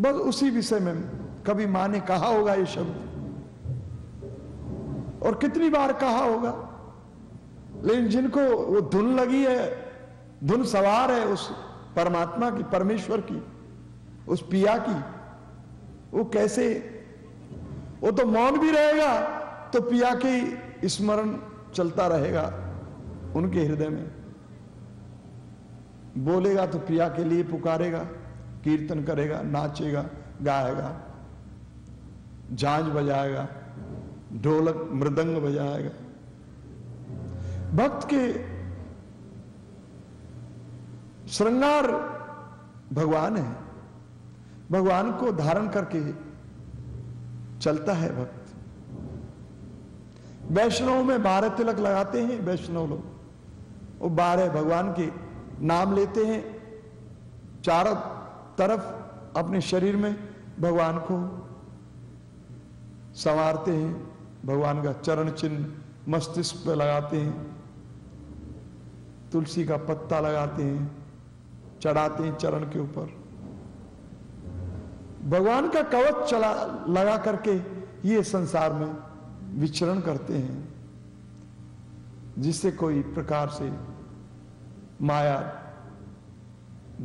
बस उसी विषय में कभी मां ने कहा होगा ये शब्द, और कितनी बार कहा होगा, लेकिन जिनको वो धुन लगी है, धुन सवार है उस परमात्मा की, परमेश्वर की, उस पिया की, वो कैसे, वो तो मौन भी रहेगा तो पिया की स्मरण चलता रहेगा उनके हृदय में। बोलेगा तो पिया के लिए पुकारेगा, कीर्तन करेगा, नाचेगा, गाएगा, झांझ बजाएगा, ढोलक मृदंग बजाएगा। भक्त के श्रृंगार भगवान है, भगवान को धारण करके चलता है भक्त। वैष्णव में 12 तिलक लगाते हैं वैष्णव लोग, वो 12 भगवान के नाम लेते हैं, चारों तरफ अपने शरीर में भगवान को संवारते हैं, भगवान का चरण चिन्ह मस्तिष्क पे लगाते हैं, तुलसी का पत्ता लगाते हैं, चढ़ाते हैं चरण के ऊपर, भगवान का कवच लगा करके ये संसार में विचरण करते हैं, जिससे कोई प्रकार से माया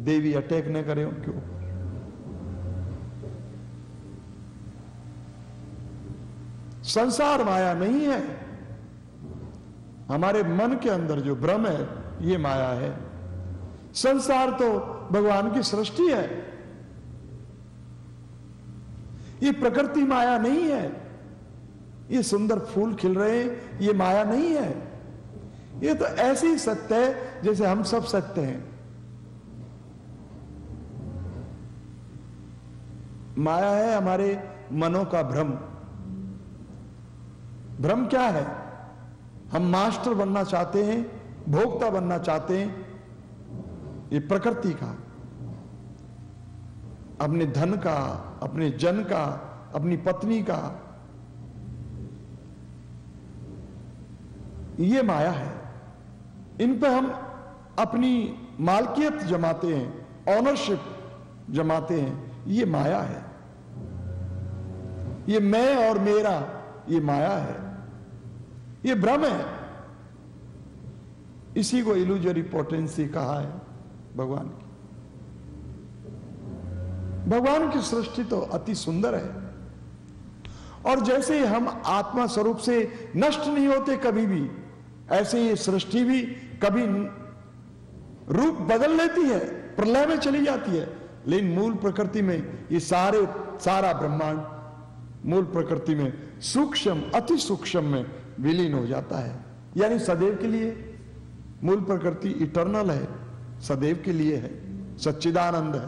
देवी अटैक न करे उनके ऊपर। संसार माया नहीं है, हमारे मन के अंदर जो भ्रम है ये माया है। संसार तो भगवान की सृष्टि है, ये प्रकृति माया नहीं है। ये सुंदर फूल खिल रहे हैं ये माया नहीं है, ये तो ऐसे ही सत्य है जैसे हम सब सत्य हैं। माया है हमारे मनों का भ्रम। भ्रम क्या है? हम मास्टर बनना चाहते हैं, भोक्ता बनना चाहते हैं ये प्रकृति का, अपने धन का, अपने जन का, अपनी पत्नी का। ये माया है, इन पर हम अपनी मालकियत जमाते हैं, ऑनरशिप जमाते हैं, ये माया है। ये मैं और मेरा ये माया है, ये भ्रम है। इसी को इल्यूजरी पोटेंसी कहा है भगवान की। भगवान की सृष्टि तो अति सुंदर है, और जैसे हम आत्मा स्वरूप से नष्ट नहीं होते कभी भी, ऐसे ये सृष्टि भी कभी रूप बदल लेती है, प्रलय में चली जाती है, लेकिन मूल प्रकृति में ये सारा ब्रह्मांड मूल प्रकृति में सूक्ष्म, अति सूक्ष्म में विलीन हो जाता है। यानी सदैव के लिए मूल प्रकृति इटर्नल है, सदैव के लिए है, सच्चिदानंद है,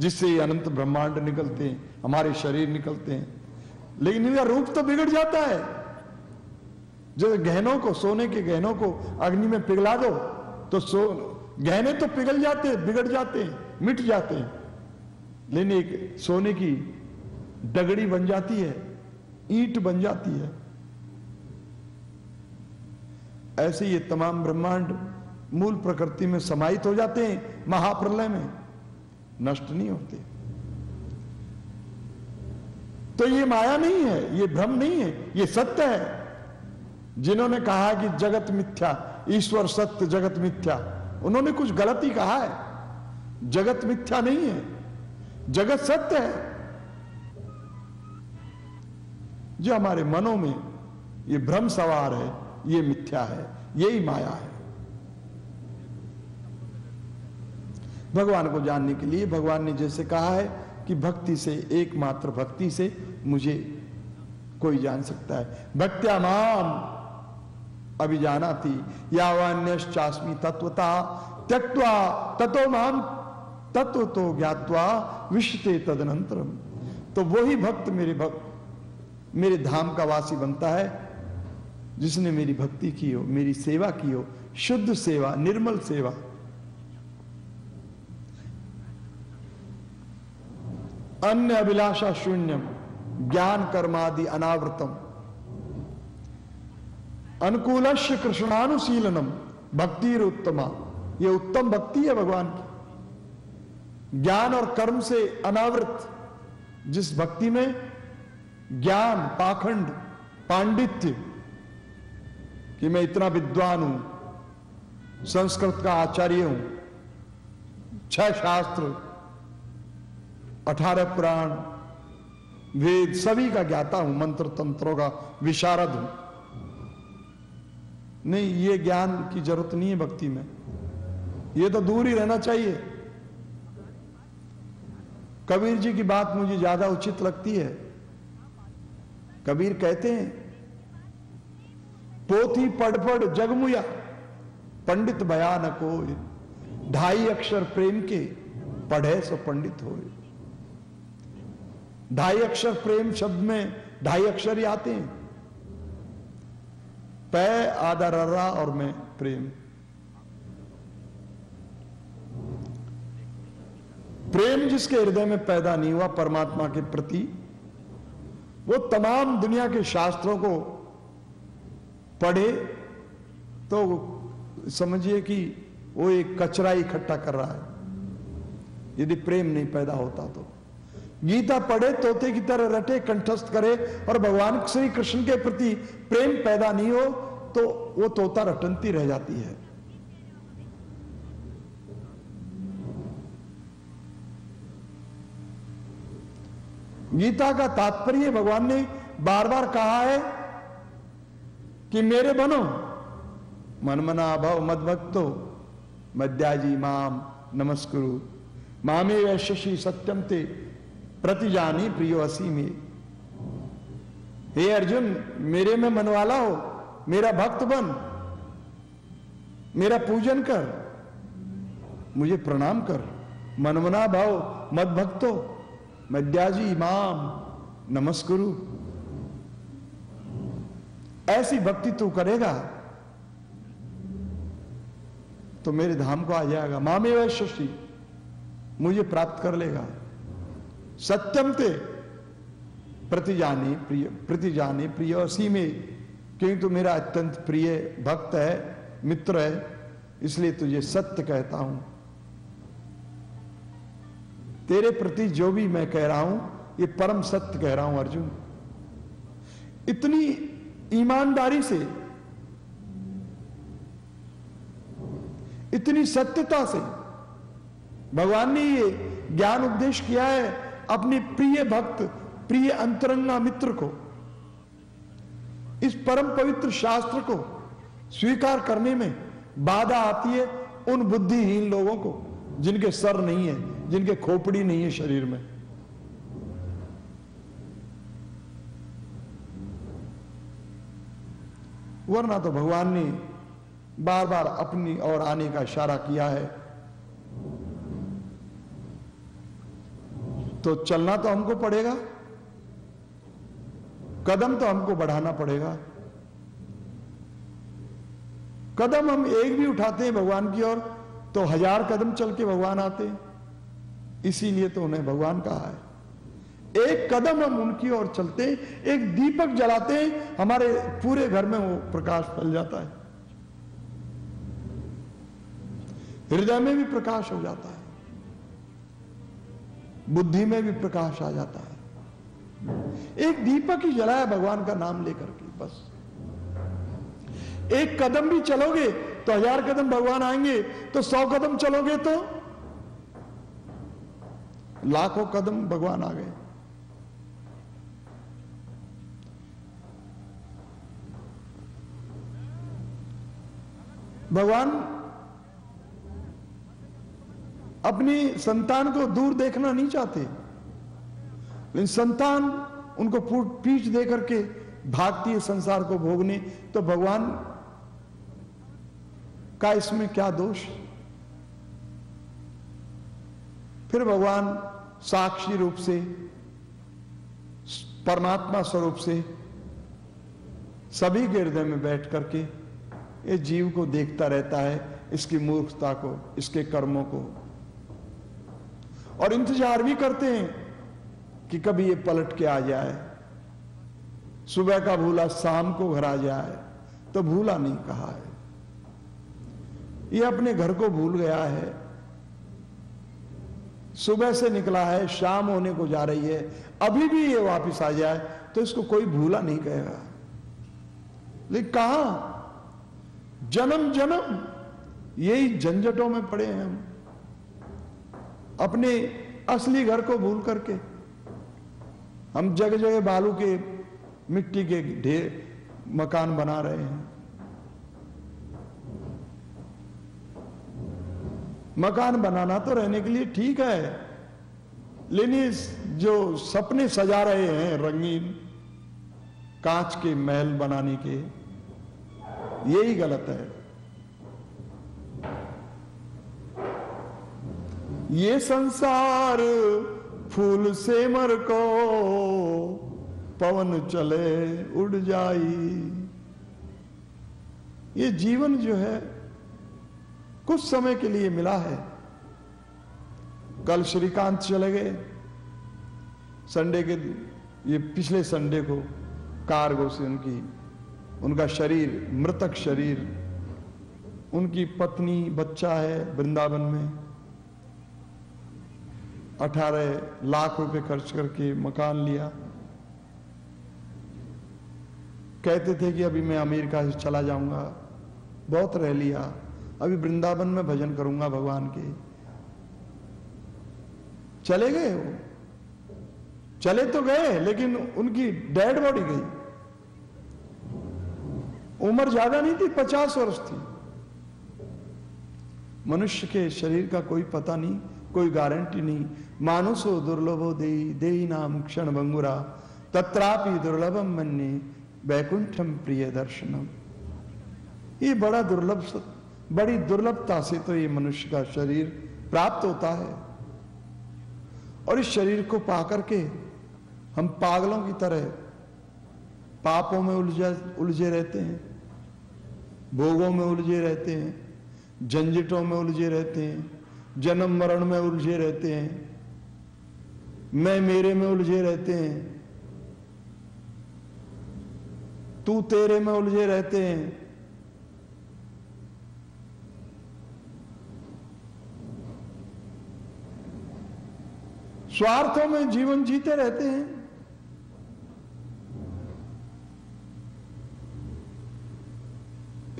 जिससे ये अनंत ब्रह्मांड निकलते हैं, हमारे शरीर निकलते हैं, लेकिन इनका रूप तो बिगड़ जाता है। जैसे गहनों को, सोने के गहनों को अग्नि में पिघला दो तो गहने तो पिघल जाते हैं, बिगड़ जाते हैं, मिट जाते हैं, लेकिन एक सोने की डगड़ी बन जाती है, ईंट बन जाती है। ऐसे ये तमाम ब्रह्मांड मूल प्रकृति में समाहित हो जाते हैं, महाप्रलय में नष्ट नहीं होते। तो ये माया नहीं है, ये भ्रम नहीं है, ये सत्य है। जिन्होंने कहा कि जगत मिथ्या, ईश्वर सत्य जगत मिथ्या, उन्होंने कुछ गलत ही कहा है। जगत मिथ्या नहीं है, जगत सत्य है। जो हमारे मनों में ये भ्रम सवार है ये मिथ्या है, यही माया है। भगवान को जानने के लिए भगवान ने जैसे कहा है कि भक्ति से, एकमात्र भक्ति से मुझे कोई जान सकता है। भक्त्या माम अभिजानाति यावान्यश्चास्मि तत्वता त्यक्त्वा ततो माम तत्व तो ज्ञात्वा विश्ते तदनंतरम। तो वही भक्त मेरे धाम का वासी बनता है, जिसने मेरी भक्ति की हो, मेरी सेवा की हो, शुद्ध सेवा, निर्मल सेवा। अन्य अभिलाषा शून्यम ज्ञान कर्मादि अनावृतम अनुकूलस्य कृष्णानुशीलनम भक्तिरुत्तमा। ये उत्तम भक्ति है भगवान की। ज्ञान और कर्म से अनावृत जिस भक्ति में ज्ञान, पाखंड, पांडित्य कि मैं इतना विद्वान हूं, संस्कृत का आचार्य हूं, 6 शास्त्र 18 पुराण वेद सभी का ज्ञाता हूं, मंत्र तंत्रों का विशारद हूं, नहीं, ये ज्ञान की जरूरत नहीं है भक्ति में, ये तो दूर ही रहना चाहिए। कबीर जी की बात मुझे ज्यादा उचित लगती है। कबीर कहते हैं, पोथी पढ़ पढ़ जगमुया पंडित बयान कोय, 2.5 अक्षर प्रेम के पढ़े सो पंडित होय। 2.5 अक्षर प्रेम शब्द में 2.5 अक्षर ही आते हैं, पै आधा रर्रा और मैं प्रेम। प्रेम जिसके हृदय में पैदा नहीं हुआ परमात्मा के प्रति, वो तमाम दुनिया के शास्त्रों को पढ़े तो समझिए कि वो एक कचरा इकट्ठा कर रहा है, यदि प्रेम नहीं पैदा होता तो। गीता पढ़े, तोते की तरह रटे, कंठस्थ करे और भगवान श्री कृष्ण के प्रति प्रेम पैदा नहीं हो तो वो तोता रटनती रह जाती है। गीता का तात्पर्य भगवान ने बार बार कहा है कि मेरे बनो, मनमना भव मद्भक्तो मद्याजी माम नमस्कुरु, मामे वैश्यसि सत्यम ते प्रतिजानी प्रियो असी में। हे अर्जुन, मेरे में मनवाला हो, मेरा भक्त बन, मेरा पूजन कर, मुझे प्रणाम कर। मनमना भाव मद भक्तो मद्याजी इमाम नमस्कुरु, ऐसी भक्ति तू करेगा तो मेरे धाम को आ जाएगा। मामे वैश्यसि, मुझे प्राप्त कर लेगा। सत्यम ते प्रतिजाने प्रिय असी में, क्योंकि तू मेरा अत्यंत प्रिय भक्त है, मित्र है, इसलिए तुझे सत्य कहता हूं। तेरे प्रति जो भी मैं कह रहा हूं ये परम सत्य कह रहा हूं अर्जुन। इतनी ईमानदारी से, इतनी सत्यता से भगवान ने ये ज्ञान उपदेश किया है अपने प्रिय भक्त, प्रिय अंतरंगा मित्र को। इस परम पवित्र शास्त्र को स्वीकार करने में बाधा आती है उन बुद्धिहीन लोगों को, जिनके सर नहीं है, जिनके खोपड़ी नहीं है शरीर में। वरना तो भगवान ने बार बार अपनी ओर आने का इशारा किया है, तो चलना तो हमको पड़ेगा, कदम तो हमको बढ़ाना पड़ेगा। कदम हम एक भी उठाते हैं भगवान की ओर तो 1000 कदम चल के भगवान आते हैं, इसीलिए तो उन्हें भगवान कहा है। एक कदम हम उनकी ओर चलते, एक दीपक जलाते हैं, हमारे पूरे घर में वो प्रकाश फैल जाता है, हृदय में भी प्रकाश हो जाता है, बुद्धि में भी प्रकाश आ जाता है। एक दीपक ही जलाया भगवान का नाम लेकर के, बस। एक कदम भी चलोगे तो 1000 कदम भगवान आएंगे, तो 100 कदम चलोगे तो लाखों कदम भगवान आ गए। भगवान अपनी संतान को दूर देखना नहीं चाहते, लेकिन संतान उनको पीठ दे करके भागती है संसार को भोगने, तो भगवान का इसमें क्या दोष। फिर भगवान साक्षी रूप से, परमात्मा स्वरूप से सभी के हृदय में बैठ करके ये जीव को देखता रहता है, इसकी मूर्खता को, इसके कर्मों को, और इंतजार भी करते हैं कि कभी ये पलट के आ जाए। सुबह का भूला शाम को घर आ जाए, तो भूला नहीं कहा है, ये अपने घर को भूल गया है, सुबह से निकला है, शाम होने को जा रही है, अभी भी ये वापस आ जाए तो इसको कोई भूला नहीं कहेगा। लेकिन कहां जन्म जन्म यही झंझटों में पड़े हैं हम, अपने असली घर को भूल करके। हम जगह जगह बालू के, मिट्टी के ढेर मकान बना रहे हैं। मकान बनाना तो रहने के लिए ठीक है, लेकिन जो सपने सजा रहे हैं रंगीन कांच के महल बनाने के, यही गलत है। ये संसार फूल से मर को पवन चले उड़ जाई। ये जीवन जो है कुछ समय के लिए मिला है। कल श्रीकांत चले गए संडे के, ये पिछले संडे को कार्गो से उनका शरीर, मृतक शरीर, उनकी पत्नी बच्चा है वृंदावन में। 18 लाख रुपए खर्च करके मकान लिया। कहते थे कि अभी मैं अमेरिका से चला जाऊंगा, बहुत रह लिया, अभी वृंदावन में भजन करूंगा भगवान के। चले गए वो, चले तो गए लेकिन उनकी डेड बॉडी गई। उम्र ज्यादा नहीं थी, 50 वर्ष थी। मनुष्य के शरीर का कोई पता नहीं, कोई गारंटी नहीं। मानुषो दुर्लभो देहि देहि नाम क्षण भंगुरा तत्रापि दुर्लभम मन्ये वैकुंठम प्रिय दर्शनम। ये बड़ा दुर्लभ, बड़ी दुर्लभता से तो ये मनुष्य का शरीर प्राप्त होता है, और इस शरीर को पा करके हम पागलों की तरह पापों में उलझे रहते हैं, भोगों में उलझे रहते हैं, झंझटों में उलझे रहते हैं, जन्म मरण में उलझे रहते हैं, मैं मेरे में उलझे रहते हैं, तू तेरे में उलझे रहते हैं। स्वार्थों में जीवन जीते रहते हैं।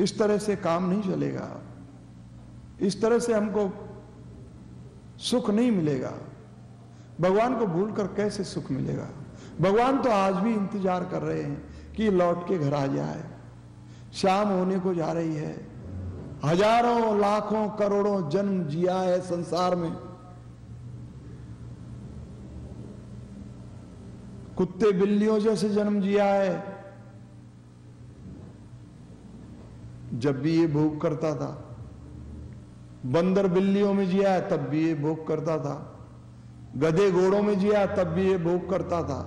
इस तरह से काम नहीं चलेगा, इस तरह से हमको सुख नहीं मिलेगा। भगवान को भूलकर कैसे सुख मिलेगा? भगवान तो आज भी इंतजार कर रहे हैं कि लौट के घर आ जाए। शाम होने को जा रही है, हजारों लाखों करोड़ों जन्म जिया है संसार में। कुत्ते बिल्लियों जैसे जन्म जिया है। जब भी ये भोग करता था, बंदर बिल्लियों में जिया है तब भी ये भोग करता था, गधे घोड़ों में जिया तब भी ये भोग करता था,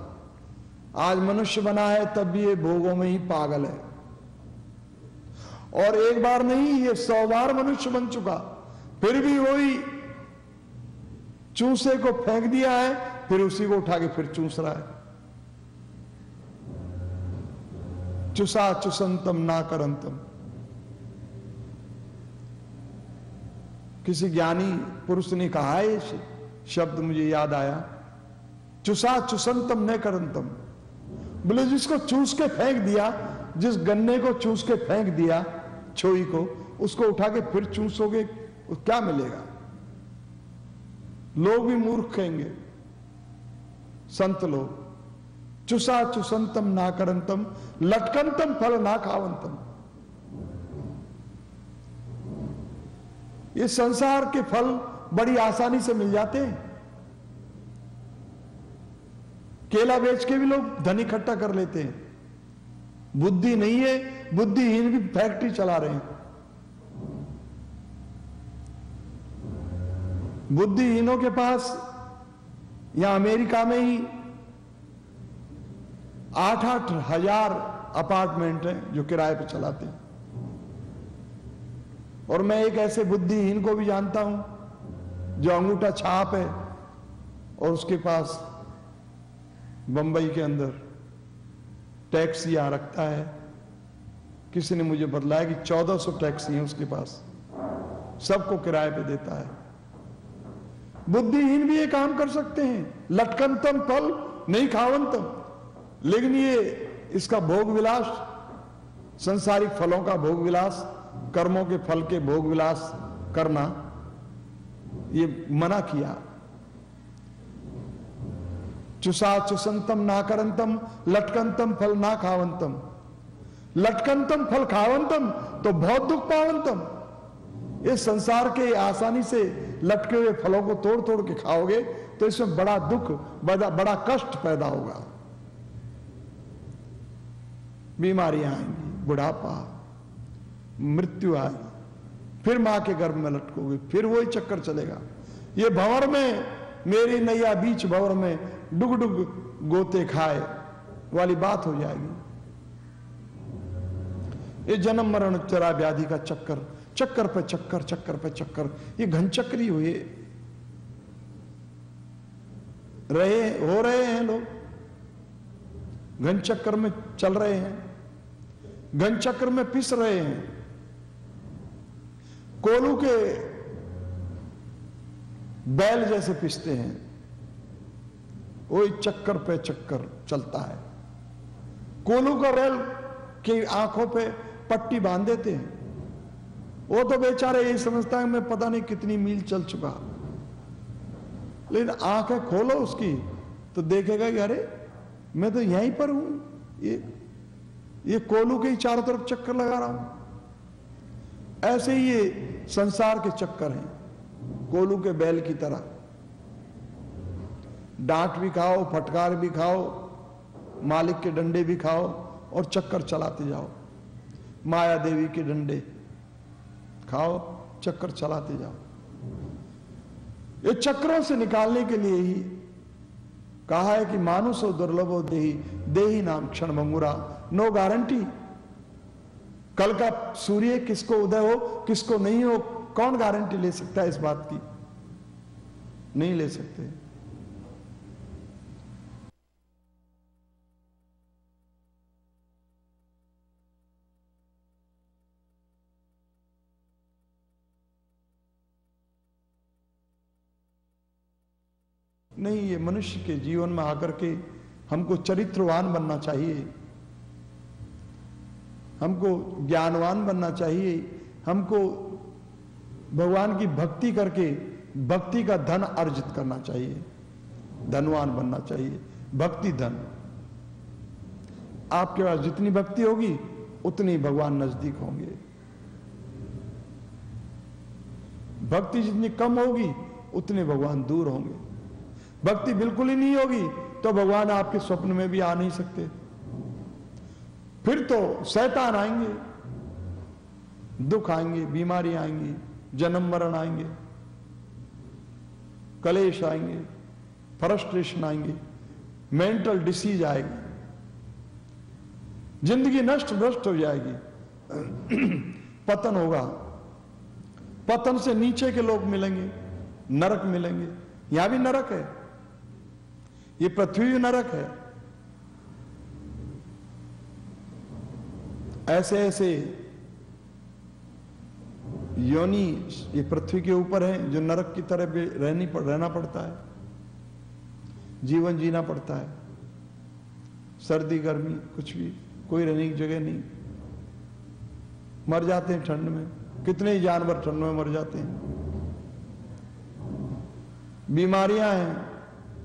आज मनुष्य बना है तब भी ये भोगों में ही पागल है। और एक बार नहीं, ये 100 बार मनुष्य बन चुका, फिर भी वही चूसे को फेंक दिया है, फिर उसी को उठा के फिर चूस रहा है। चुसा चुसंतम ना करंतम। किसी ज्ञानी पुरुष ने कहा है, शब्द मुझे याद आया, चुसा चुसंतम न करंतम। बोले जिसको चूस के फेंक दिया, जिस गन्ने को चूस के फेंक दिया, छोई को, उसको उठा के फिर चूसोगे क्या मिलेगा? लोग भी मूर्ख कहेंगे, संत लोग। चुसा चुसंतम ना करंतम लटकंतम फल ना खावंतम। ये संसार के फल बड़ी आसानी से मिल जाते हैं। केला बेच के भी लोग धन इकट्ठा कर लेते हैं। बुद्धि नहीं है, बुद्धिहीन भी फैक्ट्री चला रहे हैं। बुद्धिहीनों के पास यहां अमेरिका में ही 8-8 हजार अपार्टमेंट हैं जो किराए पर चलाते हैं। और मैं एक ऐसे बुद्धिहीन को भी जानता हूं जो अंगूठा छाप है और उसके पास बंबई के अंदर टैक्सी आ रखता है। किसी ने मुझे बतलाया कि 1400 टैक्सी है उसके पास, सबको किराए पे देता है। बुद्धिहीन भी ये काम कर सकते हैं। लटकंतम फल नहीं खावंतम, लेकिन ये इसका भोग विलास, संसारिक फलों का भोग विलास, कर्मों के फल के भोग विलास करना ये मना किया। चुसा चुसंतम ना करंतम, लटकंतम फल ना खावंतम। लटकंतम फल खावंतम तो बहुत दुख पावंतम। इस संसार के आसानी से लटके हुए फलों को तोड़ तोड़ के खाओगे तो इसमें बड़ा दुख, बड़ा कष्ट पैदा होगा, बीमारियां आएंगी, बुढ़ापा, मृत्यु आएगी, फिर मां के गर्भ में लटकोगे, फिर वही चक्कर चलेगा। ये भंवर में मेरी नैया बीच भंवर में डुग डुग गोते खाए वाली बात हो जाएगी। ये जन्म मरण चरा व्याधि का चक्कर, चक्कर पे चक्कर, चक्कर पे चक्कर, ये घनचक्री हुए हो रहे हैं लोग, घनचक्कर में चल रहे हैं, घनचक्कर में पिस रहे हैं। कोलू के बैल जैसे पिसते हैं, वही चक्कर पे चक्कर चलता है। कोलू का रेल की आंखों पे पट्टी बांध देते हैं, वो तो बेचारे यही समझता है मैं पता नहीं कितनी मील चल चुका, लेकिन आंखें खोलो उसकी तो देखेगा कि अरे मैं तो यहीं पर हूं, ये कोलू के ही चारों तरफ चक्कर लगा रहा हूं। ऐसे ही ये संसार के चक्कर हैं, कोलू के बैल की तरह। डांट भी खाओ, फटकार भी खाओ, मालिक के डंडे भी खाओ और चक्कर चलाते जाओ। माया देवी के डंडे खाओ, चक्कर चलाते जाओ। ये चक्रों से निकालने के लिए ही कहा है कि मानुषो दुर्लभो देही, देही नाम क्षण भंगुरा। नो गारंटी कल का सूर्य किसको उदय हो किसको नहीं हो, कौन गारंटी ले सकता है इस बात की? नहीं ले सकते। नहीं, ये मनुष्य के जीवन में आकर के हमको चरित्रवान बनना चाहिए, हमको ज्ञानवान बनना चाहिए, हमको भगवान की भक्ति करके भक्ति का धन अर्जित करना चाहिए, धनवान बनना चाहिए, भक्ति धन। आपके पास जितनी भक्ति होगी उतनी भगवान नजदीक होंगे। भक्ति जितनी कम होगी उतने भगवान दूर होंगे। भक्ति बिल्कुल ही नहीं होगी तो भगवान आपके स्वप्न में भी आ नहीं सकते, फिर तो शैतान आएंगे, दुख आएंगे, बीमारी आएंगी, जन्म मरण आएंगे, कलेश आएंगे, फ्रस्ट्रेशन आएंगे, मेंटल डिसीज आएगी, जिंदगी नष्ट भ्रष्ट हो जाएगी, पतन होगा। पतन से नीचे के लोग मिलेंगे, नरक मिलेंगे। यहां भी नरक है, ये पृथ्वी नरक है। ऐसे ऐसे योनि ये पृथ्वी के ऊपर है जो नरक की तरह भी रहना पड़ता है, जीवन जीना पड़ता है। सर्दी गर्मी कुछ भी, कोई रहने की जगह नहीं, मर जाते हैं ठंड में। कितने ही जानवर ठंड में मर जाते हैं। बीमारियां हैं,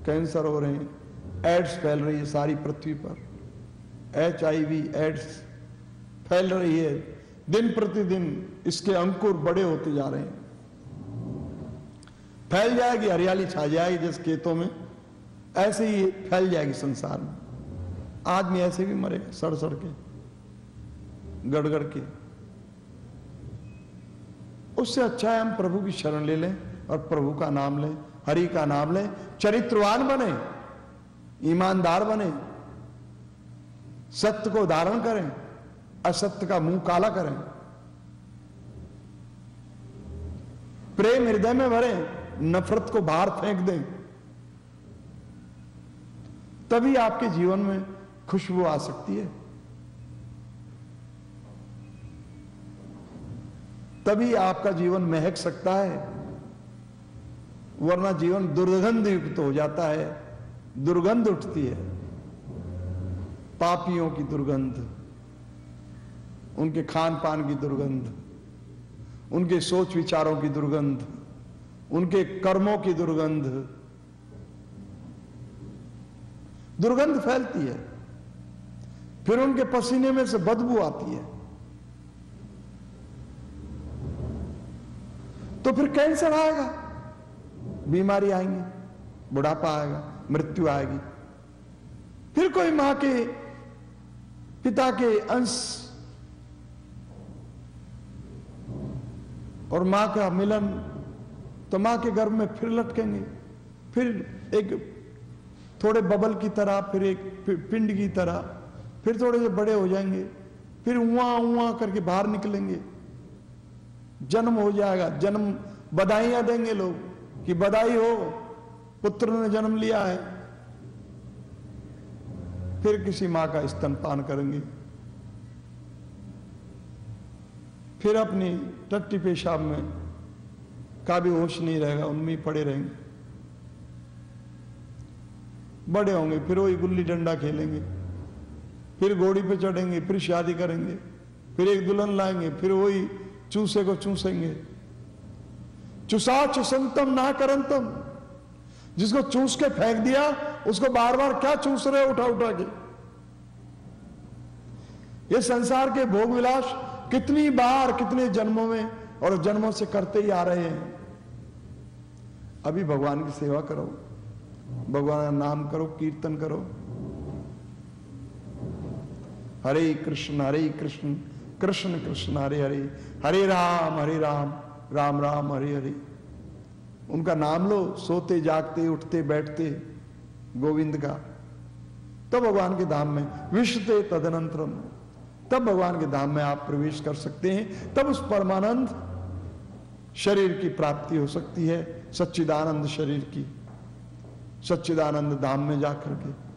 कैंसर हो रहे हैं, एड्स फैल रही है सारी पृथ्वी पर, HIV एड्स फैल रही है। दिन प्रतिदिन इसके अंकुर बड़े होते जा रहे हैं। फैल जाएगी, हरियाली छा जाएगी जैसे खेतों में, ऐसे ही फैल जाएगी संसार में। आदमी ऐसे भी मरेगा, सड़ सड़ के, गड़गड़ के। उससे अच्छा है हम प्रभु की शरण ले लें और प्रभु का नाम लें, हरि का नाम लें, चरित्रवान बने, ईमानदार बने, सत्य को धारण करें, असत्य का मुंह काला करें, प्रेम हृदय में भरें, नफरत को बाहर फेंक दें, तभी आपके जीवन में खुशबू आ सकती है, तभी आपका जीवन महक सकता है, वरना जीवन दुर्गंध युक्त हो जाता है, दुर्गंध उठती है, पापियों की दुर्गंध, उनके खान पान की दुर्गंध, उनके सोच विचारों की दुर्गंध, उनके कर्मों की दुर्गंध, दुर्गंध फैलती है। फिर उनके पसीने में से बदबू आती है, तो फिर कैंसर आएगा, बीमारी आएंगी, बुढ़ापा आएगा, मृत्यु आएगी। फिर कोई मां के पिता के अंश और मां का मिलन, तो मां के गर्भ में फिर लटकेंगे, फिर एक थोड़े बबल की तरह, फिर एक पिंड की तरह, फिर थोड़े से बड़े हो जाएंगे, फिर उआ उआ करके बाहर निकलेंगे, जन्म हो जाएगा। जन्म बधाइयां देंगे लोग कि बधाई हो, पुत्र ने जन्म लिया है। फिर किसी मां का स्तनपान करेंगे, फिर अपनी टट्टी पेशाब में का भी होश नहीं रहेगा, उनमें ही पड़े रहेंगे। बड़े होंगे फिर वही गुल्ली डंडा खेलेंगे, फिर घोड़ी पे चढ़ेंगे, फिर शादी करेंगे, फिर एक दुल्हन लाएंगे, फिर वही चूसे को चूसेंगे। चुसा चुसंतम ना करंतम, जिसको चूस के फेंक दिया उसको बार बार क्या चूस रहे उठा उठा के। ये संसार के भोग विलास कितनी बार कितने जन्मों में और जन्मों से करते ही आ रहे हैं। अभी भगवान की सेवा करो, भगवान का नाम करो, कीर्तन करो। हरे कृष्ण कृष्ण कृष्ण हरे हरे, हरे राम राम राम हरे हरे। उनका नाम लो, सोते जागते उठते बैठते गोविंद का, तब भगवान के धाम में विशते तदनंतरम, तब भगवान के धाम में आप प्रवेश कर सकते हैं। तब उस परमानंद शरीर की प्राप्ति हो सकती है, सच्चिदानंद शरीर की, सच्चिदानंद धाम में जाकर के।